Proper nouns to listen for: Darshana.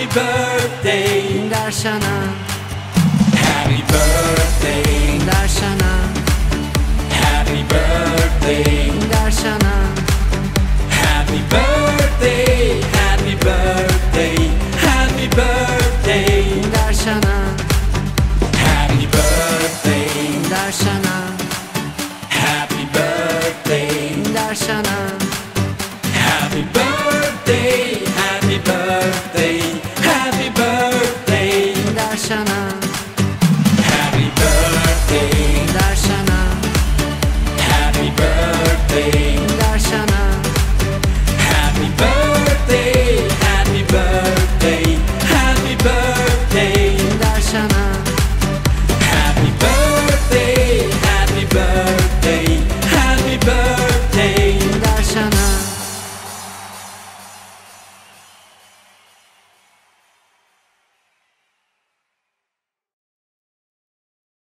Happy birthday, Darshana. Happy birthday, Darshana. Happy birthday, Darshana. Happy birthday.